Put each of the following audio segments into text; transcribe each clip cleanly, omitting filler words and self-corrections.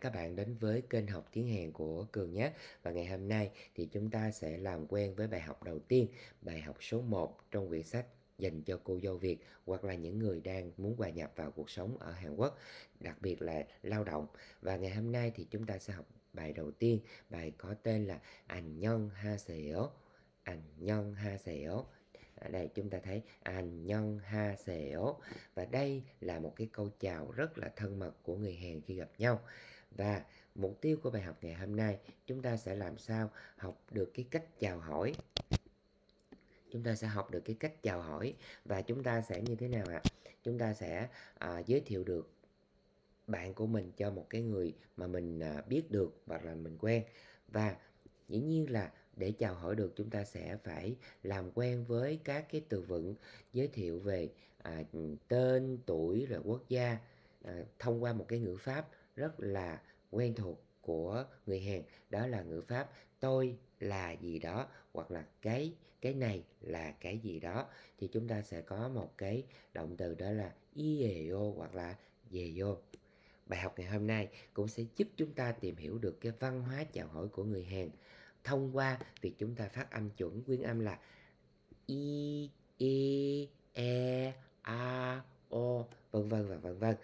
Các bạn đến với kênh học tiếng Hàn của Cường nhé. Và ngày hôm nay thì chúng ta sẽ làm quen với bài học đầu tiên, bài học số 1 trong quyển sách dành cho cô dâu Việt hoặc là những người đang muốn hòa nhập vào cuộc sống ở Hàn Quốc, đặc biệt là lao động. Và ngày hôm nay thì chúng ta sẽ học bài đầu tiên, bài có tên là Annyeonghaseyo. Annyeonghaseyo. Ở đây chúng ta thấy Annyeonghaseyo, và đây là một cái câu chào rất là thân mật của người Hàn khi gặp nhau. Và mục tiêu của bài học ngày hôm nay, chúng ta sẽ làm sao học được cái cách chào hỏi. Chúng ta sẽ học được cái cách chào hỏi và chúng ta sẽ như thế nào ạ? Chúng ta sẽ giới thiệu được bạn của mình cho một cái người mà mình biết được hoặc là mình quen. Và dĩ nhiên là để chào hỏi được, chúng ta sẽ phải làm quen với các cái từ vựng giới thiệu về tên, tuổi, rồi quốc gia, thông qua một cái ngữ pháp rất là quen thuộc của người Hàn. Đó là ngữ pháp tôi là gì đó hoặc là cái này là cái gì đó. Thì chúng ta sẽ có một cái động từ đó là ieo hoặc là yeo. Bài học ngày hôm nay cũng sẽ giúp chúng ta tìm hiểu được cái văn hóa chào hỏi của người Hàn thông qua việc chúng ta phát âm chuẩn nguyên âm là i, e, a, o, vân vân và vân vân.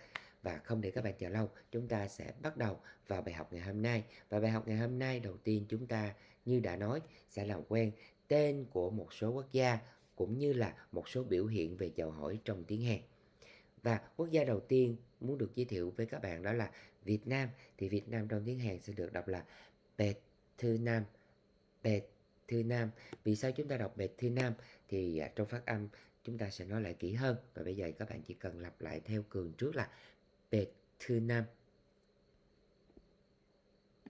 Và không để các bạn chờ lâu, chúng ta sẽ bắt đầu vào bài học ngày hôm nay. Và bài học ngày hôm nay đầu tiên chúng ta như đã nói sẽ làm quen tên của một số quốc gia cũng như là một số biểu hiện về chào hỏi trong tiếng Hàn. Và quốc gia đầu tiên muốn được giới thiệu với các bạn đó là Việt Nam. Thì Việt Nam trong tiếng Hàn sẽ được đọc là Vietnam. Vietnam. Vì sao chúng ta đọc Vietnam? Thì trong phát âm chúng ta sẽ nói lại kỹ hơn. Và bây giờ các bạn chỉ cần lặp lại theo Cường trước là Vietnam.